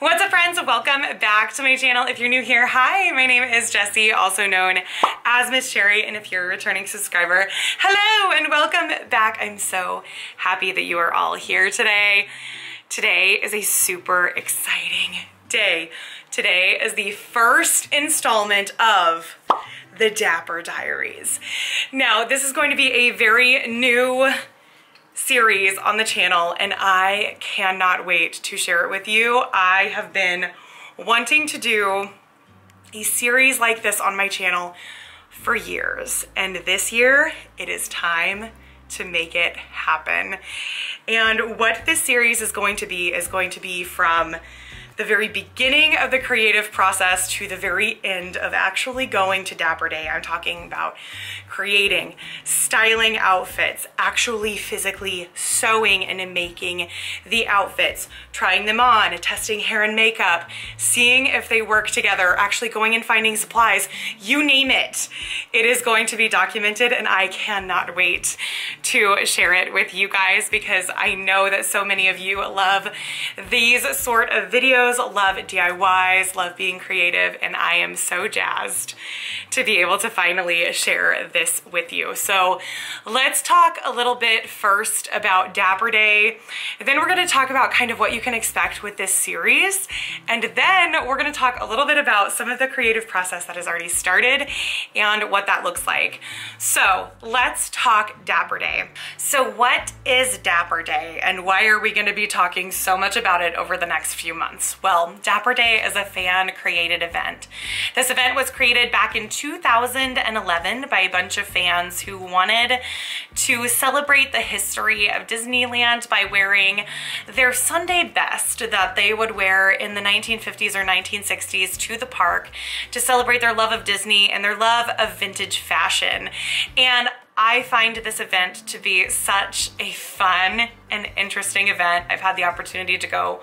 What's up, friends? Welcome back to my channel. If you're new here, hi, my name is Jessie, also known as Miss Cherry, and if you're a returning subscriber, hello and welcome back. I'm so happy that you are all here today. Today is a super exciting day. Today is the first installment of the Dapper Diaries. Now, this is going to be a very new series on the channel, and I cannot wait to share it with you. I have been wanting to do a series like this on my channel for years, and this year it is time to make it happen. And what this series is going to be from the very beginning of the creative process to the very end of actually going to Dapper Day. I'm talking about creating, styling outfits, actually physically sewing and making the outfits, trying them on, testing hair and makeup, seeing if they work together, actually going and finding supplies, you name it. It is going to be documented, and I cannot wait to share it with you guys because I know that so many of you love these sort of videos, love DIYs, love being creative, and I am so jazzed to be able to finally share this with you. So let's talk a little bit first about Dapper Day, then we're going to talk about kind of what you can expect with this series, and then we're going to talk a little bit about some of the creative process that has already started and what that looks like. So let's talk Dapper Day. So what is Dapper Day, and why are we going to be talking so much about it over the next few months? Well, Dapper Day is a fan-created event. This event was created back in 2011 by a bunch of fans who wanted to celebrate the history of Disneyland by wearing their Sunday best that they would wear in the 1950s or 1960s to the park to celebrate their love of Disney and their love of vintage fashion. And I find this event to be such a fun and interesting event. I've had the opportunity to go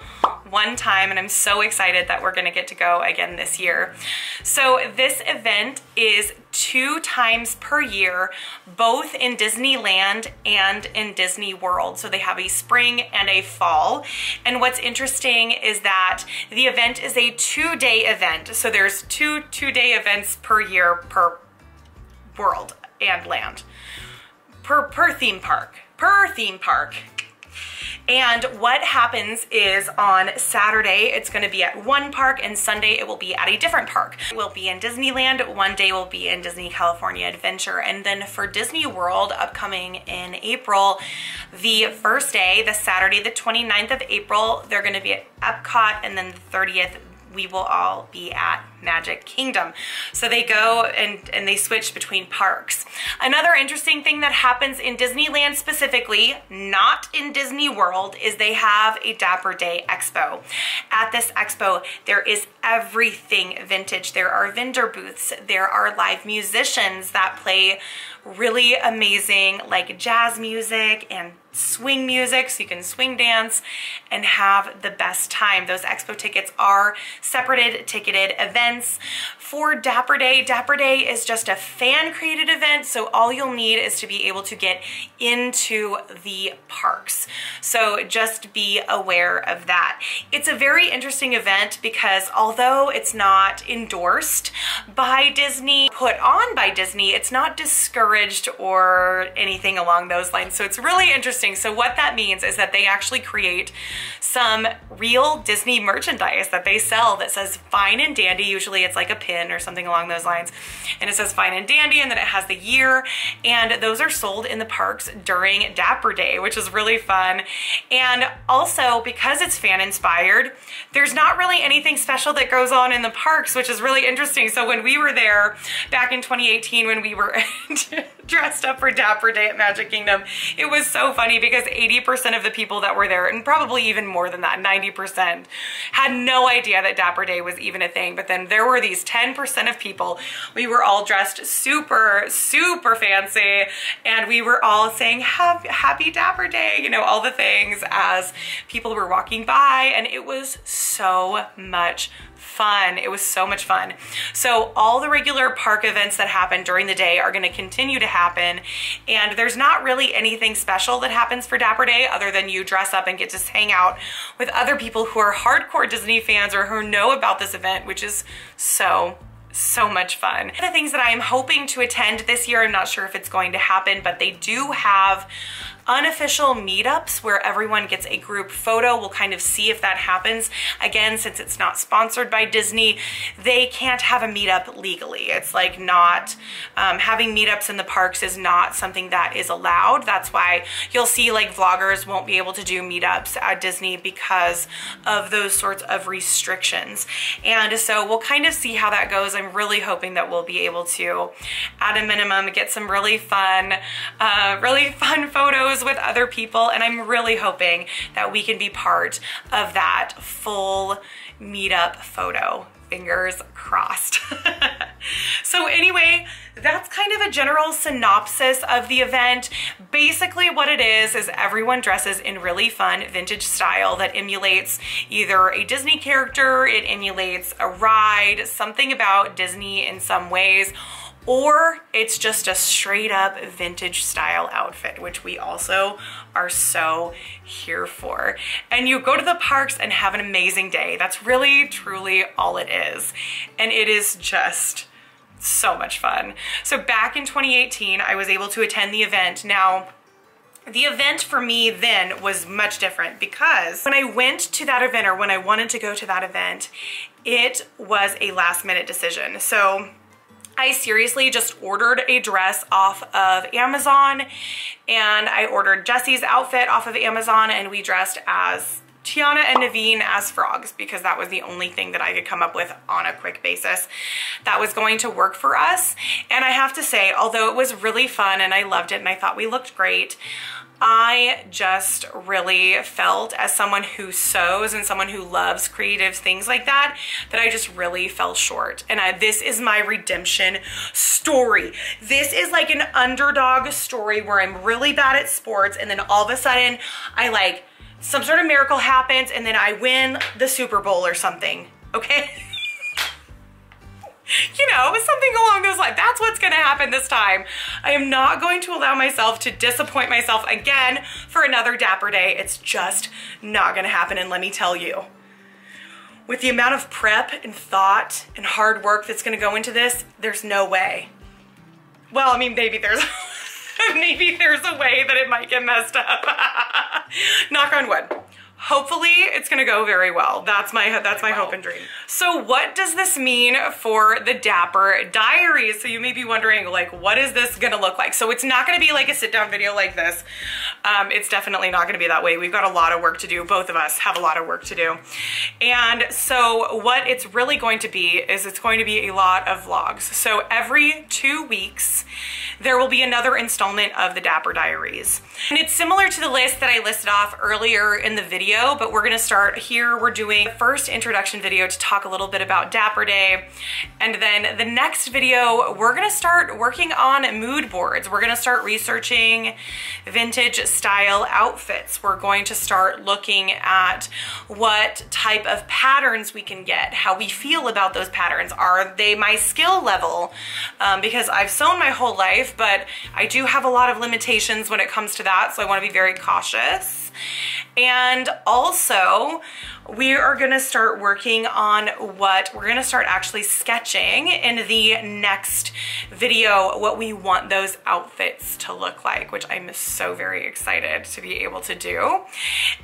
one time, and I'm so excited that we're gonna get to go again this year. So this event is 2 times per year, both in Disneyland and in Disney World. So they have a spring and a fall. And what's interesting is that the event is a 2-day event. So there's 2 two-day events per year per world and land, per theme park. And what happens is on Saturday, it's going to be at one park, and Sunday it will be at a different park. We'll be in Disneyland, one day we'll be in Disney California Adventure, and then for Disney World upcoming in April, the first day, the Saturday, the 29th of April, they're going to be at Epcot, and then the 30th, we will all be at Magic Kingdom. So they go and they switch between parks. Another interesting thing that happens in Disneyland specifically, not in Disney World, is they have a Dapper Day Expo. At this expo, there is everything vintage. There are vendor booths. There are live musicians that play really amazing like jazz music and swing music, so you can swing dance and have the best time. Those expo tickets are separated, ticketed events. For Dapper Day, Dapper Day is just a fan-created event, so all you'll need is to be able to get into the parks. So just be aware of that. It's a very interesting event because although it's not endorsed by Disney, put on by Disney, it's not discouraged or anything along those lines. So it's really interesting. So what that means is that they actually create some real Disney merchandise that they sell that says Fine and Dandy. Usually it's like a pin or something along those lines, and it says Fine and Dandy, and then it has the year, and those are sold in the parks during Dapper Day, which is really fun. And also because it's fan inspired, there's not really anything special that goes on in the parks, which is really interesting. So when we were there back in 2018, when we were dressed up for Dapper Day at Magic Kingdom, it was so fun because 80% of the people that were there, and probably even more than that, 90%, had no idea that Dapper Day was even a thing. But then there were these 10% of people, we were all dressed super, super fancy, and we were all saying, happy Dapper Day, you know, all the things as people were walking by, and it was so much fun. It was so much fun. So all the regular parks park events that happen during the day are going to continue to happen, and there's not really anything special that happens for Dapper Day other than you dress up and get to hang out with other people who are hardcore Disney fans or who know about this event, which is so much fun. One of the things that I am hoping to attend this year, I'm not sure if it's going to happen, but they do have unofficial meetups where everyone gets a group photo. We'll kind of see if that happens. Again, since it's not sponsored by Disney, they can't have a meetup legally. It's like not, having meetups in the parks is not something that is allowed. That's why you'll see like vloggers won't be able to do meetups at Disney because of those sorts of restrictions. And so we'll kind of see how that goes. I'm really hoping that we'll be able to, at a minimum, get some really fun photos with other people, and I'm really hoping that we can be part of that full meetup photo. Fingers crossed. So anyway, that's kind of a general synopsis of the event. Basically what it is everyone dresses in really fun vintage style that emulates either a Disney character, it emulates a ride, something about Disney in some ways, or it's just a straight up vintage style outfit, which we also are so here for. And you go to the parks and have an amazing day. That's really, truly all it is. And it is just so much fun. So back in 2018, I was able to attend the event. Now, the event for me then was much different because when I went to that event, or when I wanted to go to that event, it was a last minute decision. So I seriously just ordered a dress off of Amazon, and I ordered Jesse's outfit off of Amazon, and we dressed as Tiana and Naveen as frogs because that was the only thing that I could come up with on a quick basis that was going to work for us. And I have to say, although it was really fun and I loved it and I thought we looked great, I just really felt, as someone who sews and someone who loves creative things like that, that I just really fell short. And this is my redemption story. This is like an underdog story where I'm really bad at sports, and then all of a sudden I like, some sort of miracle happens, and then I win the Super Bowl or something, okay? You know, something along those lines. That's what's gonna happen this time. I am not going to allow myself to disappoint myself again for another Dapper Day. It's just not gonna happen, and let me tell you, with the amount of prep and thought and hard work that's gonna go into this, there's no way. Well, I mean, maybe there's a way that it might get messed up. Knock on wood. Hopefully it's gonna go very well. That's my hope and dream. So what does this mean for the Dapper Diaries? So you may be wondering, like, what is this gonna look like? So it's not gonna be like a sit down video like this. It's definitely not gonna be that way. We've got a lot of work to do. Both of us have a lot of work to do. And so what it's really going to be is it's going to be a lot of vlogs. So every 2 weeks, there will be another installment of the Dapper Diaries. And it's similar to the list that I listed off earlier in the video, but we're gonna start here. We're doing the first introduction video to talk a little bit about Dapper Day. And then the next video, we're gonna start working on mood boards. We're gonna start researching vintage style outfits. We're going to start looking at what type of patterns we can get, how we feel about those patterns. Are they my skill level? Because I've sewn my whole life, but I do have a lot of limitations when it comes to that. So I wanna be very cautious. And also, we are gonna start working on what we're gonna start actually sketching in the next video, what we want those outfits to look like, which I'm so very excited to be able to do.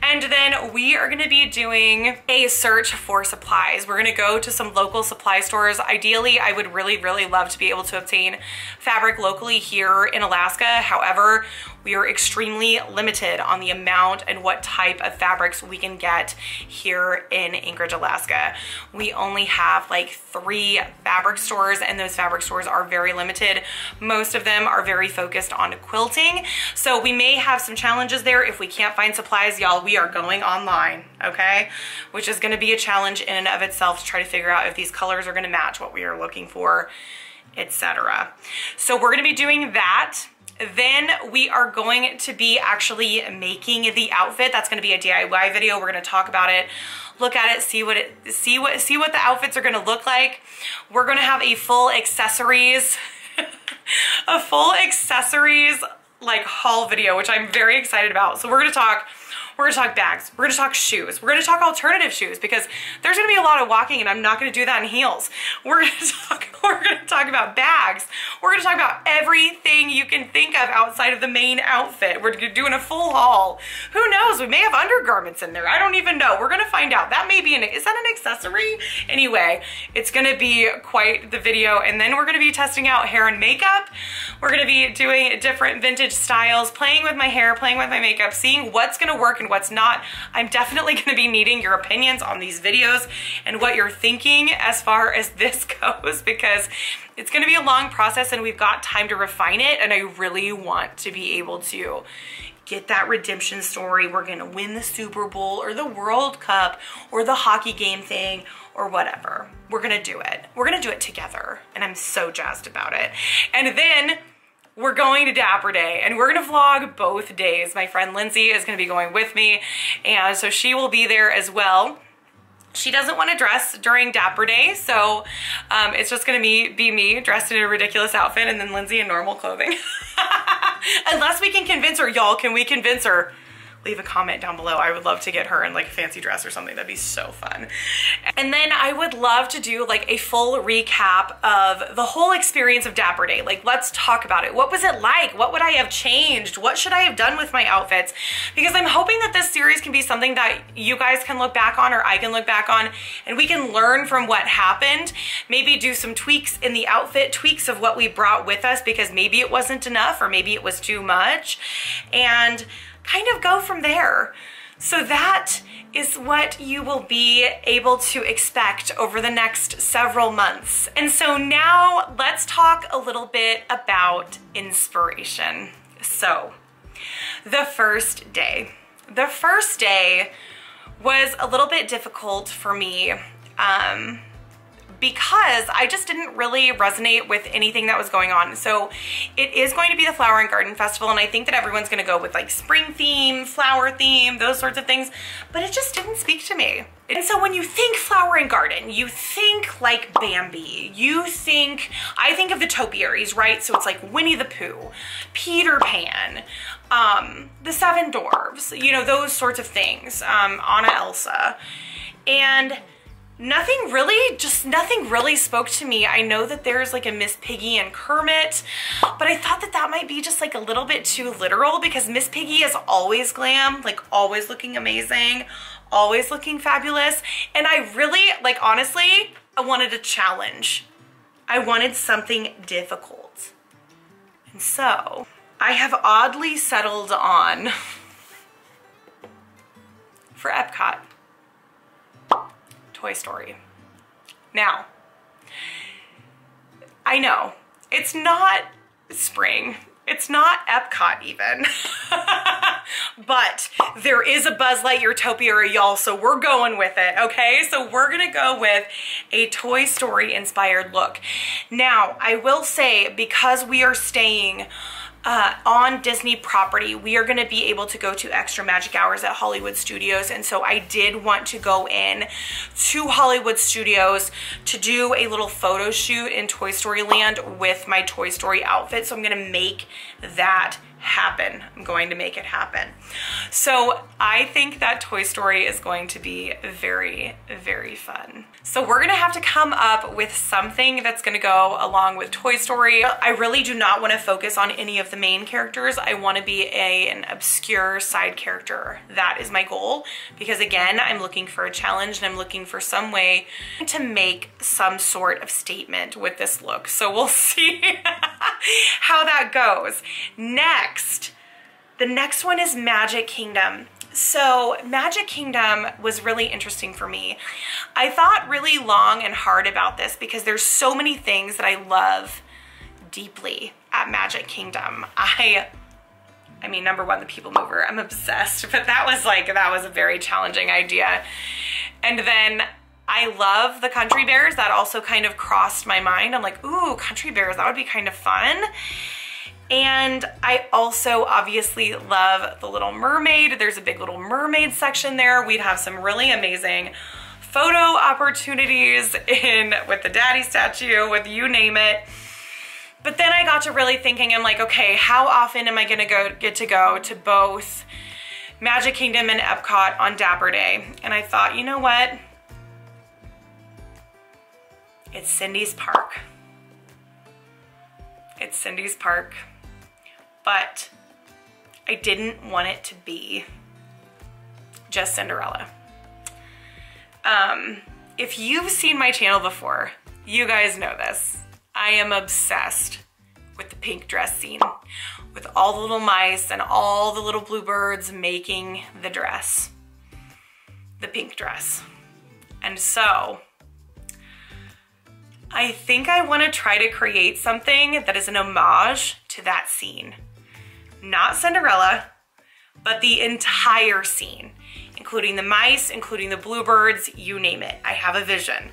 And then we are gonna be doing a search for supplies. We're gonna go to some local supply stores. Ideally, I would really, really love to be able to obtain fabric locally here in Alaska. However, we are extremely limited on the amount and what type of fabrics we can get here in Anchorage, Alaska. We only have like 3 fabric stores, and those fabric stores are very limited. Most of them are very focused on quilting. So we may have some challenges there. If we can't find supplies, y'all, we are going online, okay? Which is gonna be a challenge in and of itself to try to figure out if these colors are gonna match what we are looking for, etc. So we're gonna be doing that. Then we are going to be actually making the outfit. That's going to be a DIY video. We're going to talk about it, look at it, see what the outfits are going to look like. We're going to have a full accessories like haul video, which I'm very excited about. So we're gonna talk bags, we're gonna talk shoes, we're gonna talk alternative shoes, because there's gonna be a lot of walking and I'm not gonna do that in heels. We're gonna talk about bags. We're gonna talk about everything you can think of outside of the main outfit. We're doing a full haul. Who knows, we may have undergarments in there. I don't even know, we're gonna find out. That may be an, is that an accessory? Anyway, it's gonna be quite the video. And then we're gonna be testing out hair and makeup. We're gonna be doing different vintage styles, playing with my hair, playing with my makeup, seeing what's gonna work and what's not. I'm definitely going to be needing your opinions on these videos and what you're thinking as far as this goes, because it's going to be a long process and we've got time to refine it, and I really want to be able to get that redemption story. We're going to win the Super Bowl or the World Cup or the hockey game thing or whatever. We're going to do it. We're going to do it together, and I'm so jazzed about it. And then we're going to Dapper Day and we're gonna vlog both days. My friend Lindsay is gonna be going with me, and so she will be there as well. She doesn't want to dress during Dapper Day, so it's just gonna be me dressed in a ridiculous outfit and then Lindsay in normal clothing. Unless we can convince her, y'all, can we convince her? Leave a comment down below. I would love to get her in like a fancy dress or something. That'd be so fun. And then I would love to do like a full recap of the whole experience of Dapper Day. Like, let's talk about it. What was it like? What would I have changed? What should I have done with my outfits? Because I'm hoping that this series can be something that you guys can look back on, or I can look back on, and we can learn from what happened. Maybe do some tweaks in the outfit, tweaks of what we brought with us, because maybe it wasn't enough or maybe it was too much. And kind of go from there. So that is what you will be able to expect over the next several months. And so now let's talk a little bit about inspiration. So the first day was a little bit difficult for me because I just didn't really resonate with anything that was going on. So it is going to be the Flower and Garden Festival, and I think that everyone's gonna go with like spring theme, flower theme, those sorts of things, but it just didn't speak to me. And so when you think flower and garden, you think like Bambi, I think of the topiaries, right? So it's like Winnie the Pooh, Peter Pan, the Seven Dwarves, you know, those sorts of things, Anna Elsa. And nothing really spoke to me. I know that there's like a Miss Piggy and Kermit, but I thought that that might be just like a little bit too literal, because Miss Piggy is always glam, like always looking amazing, always looking fabulous. And I really, like, honestly, I wanted a challenge. I wanted something difficult. And so I have oddly settled on for Epcot, Toy Story. Now, I know it's not spring, it's not Epcot even, but there is a Buzz Lightyear-topia, y'all, so we're going with it, okay? So we're gonna go with a Toy Story inspired look. Now, I will say, because we are staying on Disney property, we are going to be able to go to extra magic hours at Hollywood Studios, and so I did want to go in to Hollywood Studios to do a little photo shoot in Toy Story Land with my Toy Story outfit, so I'm going to make that happen. I'm going to make it happen. So I think that Toy Story is going to be very, very fun. So we're gonna have to come up with something that's gonna go along with Toy Story. I really do not wanna focus on any of the main characters. I wanna be an obscure side character. That is my goal, because again, I'm looking for a challenge and I'm looking for some way to make some sort of statement with this look. So we'll see how that goes. Next, the next one is Magic Kingdom. So Magic Kingdom was really interesting for me. I thought really long and hard about this, because there's so many things that I love deeply at Magic Kingdom. I mean, number one, the people mover. I'm obsessed, but that was a very challenging idea. And then I love the Country Bears. That also kind of crossed my mind. I'm like, ooh, Country Bears, that would be kind of fun. And I also obviously love The Little Mermaid. There's a big Little Mermaid section there. We'd have some really amazing photo opportunities in with the daddy statue, with you name it. But then I got to really thinking, I'm like, okay, how often am I gonna get to go to both Magic Kingdom and Epcot on Dapper Day? And I thought, you know what? It's Cindy's Park. It's Cindy's Park. But I didn't want it to be just Cinderella. If you've seen my channel before, you guys know this. I am obsessed with the pink dress scene, with all the little mice and all the little bluebirds making the dress, the pink dress. And so I think I want to try to create something that is an homage to that scene. Not Cinderella, but the entire scene, including the mice, including the bluebirds, you name it. I have a vision.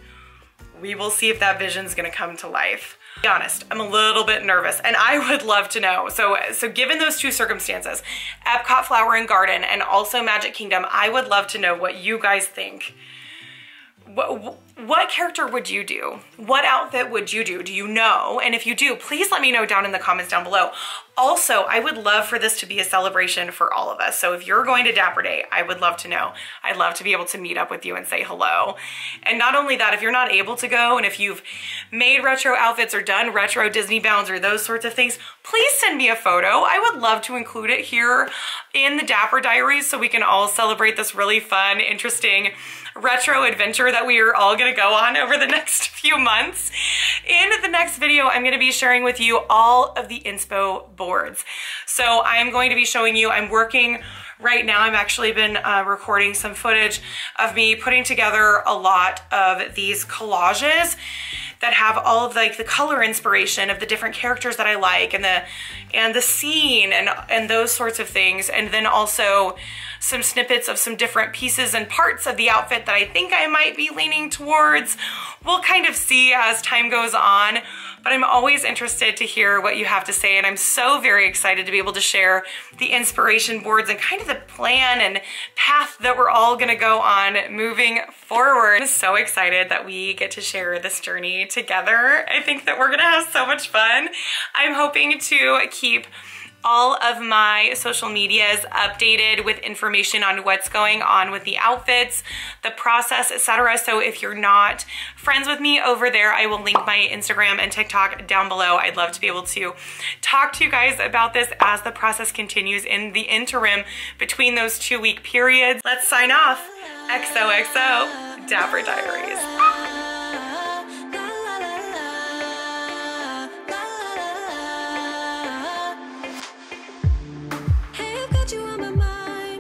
We will see if that vision's gonna come to life. To be honest, I'm a little bit nervous and I would love to know. So given those two circumstances, Epcot Flower and Garden and also Magic Kingdom, I would love to know what you guys think. What character would you do? What outfit would you do? Do you know? And if you do, please let me know down in the comments down below. Also, I would love for this to be a celebration for all of us. So if you're going to Dapper Day, I would love to know. I'd love to be able to meet up with you and say hello. And not only that, if you're not able to go and if you've made retro outfits or done retro Disney bounds or those sorts of things, please send me a photo. I would love to include it here in the Dapper Diaries so we can all celebrate this really fun, interesting retro adventure that we are all gonna go on over the next few months. In the next video, I'm gonna be sharing with you all of the inspo boards. So I'm going to be showing you, I'm working right now, I've actually been recording some footage of me putting together a lot of these collages that have all of like the color inspiration of the different characters that I like and the scene and those sorts of things. And then also some snippets of some different pieces and parts of the outfit that I think I might be leaning towards. We'll kind of see as time goes on, but I'm always interested to hear what you have to say. And I'm so very excited to be able to share the inspiration boards and kind of the plan and path that we're all gonna go on moving forward. I'm so excited that we get to share this journey together. I think that we're gonna have so much fun. I'm hoping to keep all of my social medias updated with information on what's going on with the outfits, the process, etc. So if you're not friends with me over there, I will link my Instagram and TikTok down below. I'd love to be able to talk to you guys about this as the process continues in the interim between those 2-week periods. Let's sign off. XOXO Dapper Diaries.